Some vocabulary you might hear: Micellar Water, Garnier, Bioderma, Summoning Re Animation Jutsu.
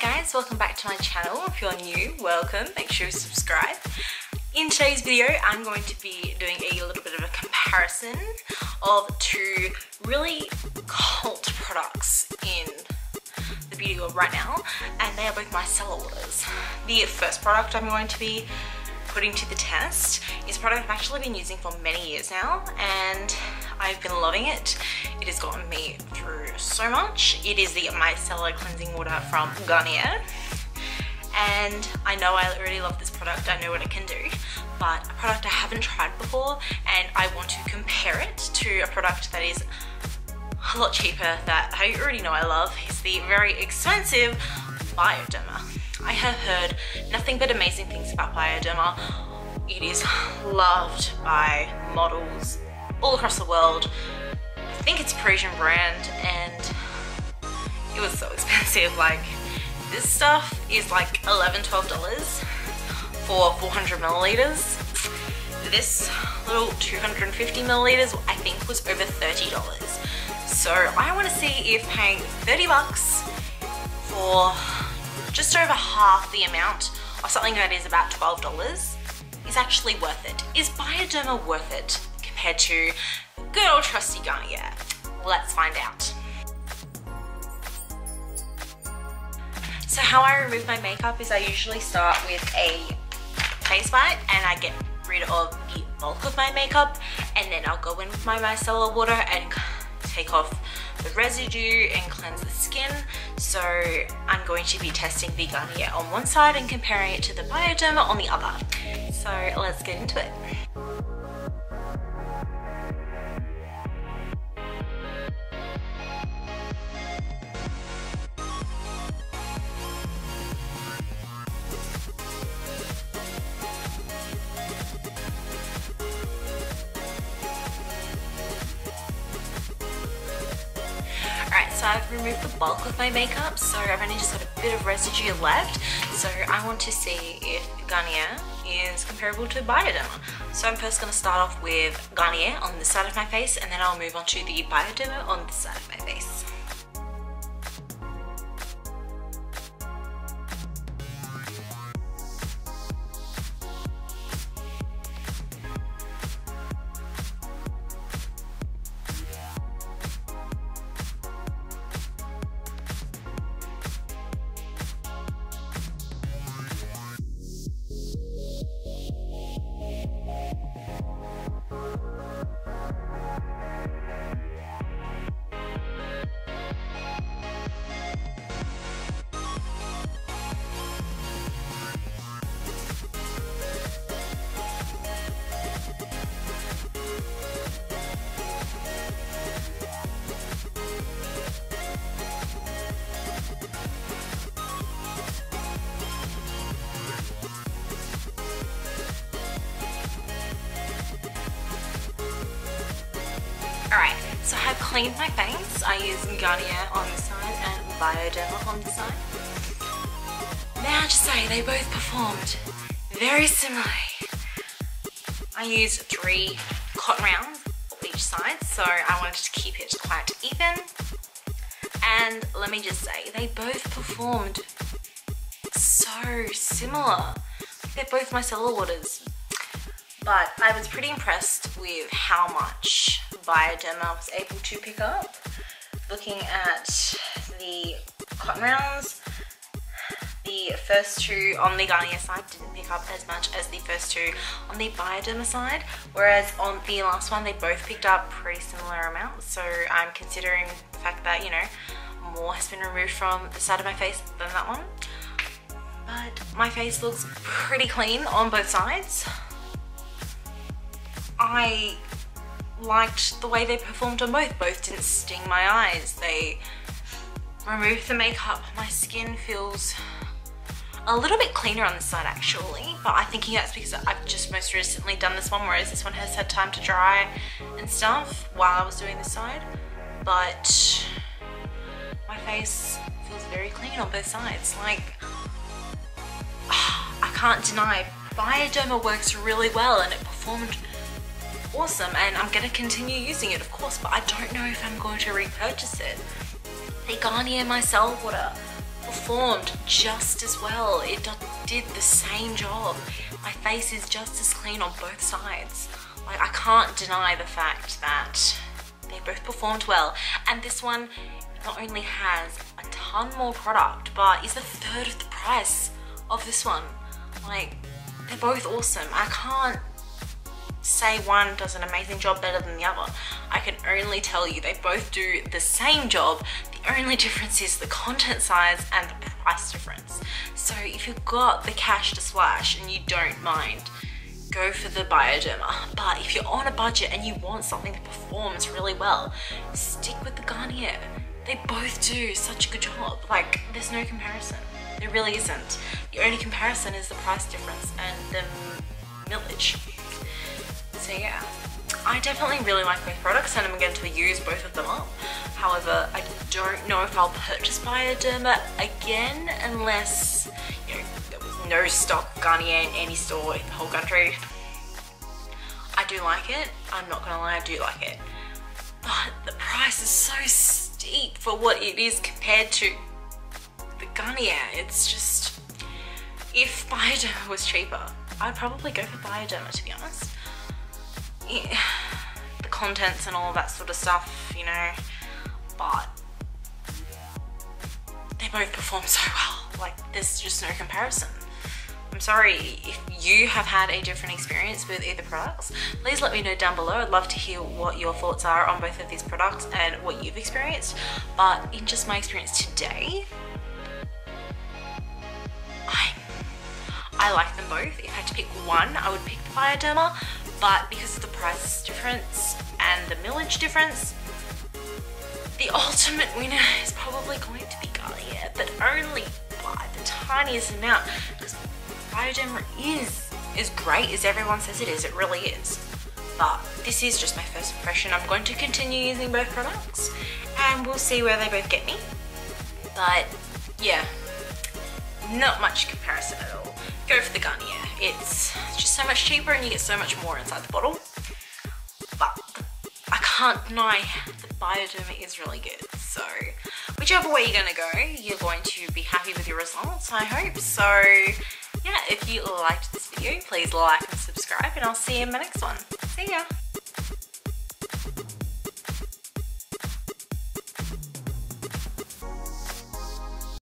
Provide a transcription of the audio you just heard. Hi guys, welcome back to my channel. If you're new, welcome, make sure you subscribe. In today's video, I'm going to be doing a little bit of a comparison of two really cult products in the beauty world right now, and they are both my seller orders. The first product I'm going to be putting to the test is a product I've actually been using for many years now, and I've been loving it. It has gotten me through so much. It is the Micellar Cleansing Water from Garnier. And I know I really love this product, I know what it can do, but a product I haven't tried before, and I want to compare it to a product that is a lot cheaper that I already know I love. It's the very expensive Bioderma. I have heard nothing but amazing things about Bioderma. It is loved by models all across the world. I think it's a Parisian brand, and it was so expensive. Like, this stuff is like $11, $12 for 400 milliliters. This little 250 milliliters I think was over $30. So I want to see if paying 30 bucks for just over half the amount of something that is about $12 is actually worth it. Is Bioderma worth it compared to good old trusty Garnier? Let's find out. So how I remove my makeup is I usually start with a face wipe and I get rid of the bulk of my makeup, and then I'll go in with my micellar water and take off the residue and cleanse the skin. So I'm going to be testing the Garnier on one side and comparing it to the Bioderma on the other. So let's get into it. So I've removed the bulk of my makeup, so I've only just got a bit of residue left. So I want to see if Garnier is comparable to Bioderma. So I'm first going to start off with Garnier on this side of my face, and then I'll move on to the Bioderma on this side of my face. So I have cleaned my face. I use Garnier on this side and Bioderma on this side. Now to say they both performed very similarly. I used 3 cotton rounds on each side, so I wanted to keep it quite even. And let me just say, they both performed so similar. They're both micellar waters. But I was pretty impressed with how much Bioderma was able to pick up. Looking at the cotton rounds, the first 2 on the Garnier side didn't pick up as much as the first 2 on the Bioderma side, whereas on the last one they both picked up pretty similar amounts. So I'm considering the fact that, you know, more has been removed from the side of my face than that one. But my face looks pretty clean on both sides. I liked the way they performed on both. Both didn't sting my eyes. They removed the makeup. My skin feels a little bit cleaner on this side actually, but I'm thinking that's because I've just most recently done this one, whereas this one has had time to dry and stuff while I was doing this side. But my face feels very clean on both sides. Like, I can't deny Bioderma works really well and it performed awesome, and I'm going to continue using it of course, but I don't know if I'm going to repurchase it. The Garnier micellar water performed just as well. It did the same job. My face is just as clean on both sides. Like, I can't deny the fact that they both performed well. And this one not only has a ton more product, but is a third of the price of this one. Like, they're both awesome. I can't say one does an amazing job better than the other. I can only tell you they both do the same job. The only difference is the content size and the price difference. So if you've got the cash to splash and you don't mind, go for the Bioderma. But if you're on a budget and you want something that performs really well, stick with the Garnier. They both do such a good job. Like, there's no comparison. There really isn't. The only comparison is the price difference and the millage. So yeah, I definitely really like both products and I'm going to use both of them up. However, I don't know if I'll purchase Bioderma again unless, you know, there was no stock Garnier in any store in the whole country. I do like it. I'm not gonna lie, I do like it. But the price is so steep for what it is compared to the Garnier. It's just, if Bioderma was cheaper, I'd probably go for Bioderma, to be honest. Yeah, the contents and all that sort of stuff, you know, but they both perform so well. Like, there's just no comparison. I'm sorry if you have had a different experience with either products. Please let me know down below. I'd love to hear what your thoughts are on both of these products and what you've experienced. But in just my experience today, I like them both. If I had to pick one, I would pick the Bioderma, but because of the price difference and the millage difference, the ultimate winner is probably going to be Garnier, but only by the tiniest amount, because Bioderma is as great as everyone says it is. It really is. But this is just my first impression. I'm going to continue using both products and we'll see where they both get me. But yeah, not much comparison at all. Go for the Garnier. It's just so much cheaper and you get so much more inside the bottle. But I can't deny the Bioderma is really good. So whichever way you're going to go, you're going to be happy with your results, I hope. So yeah, if you liked this video, please like and subscribe and I'll see you in my next one. See ya!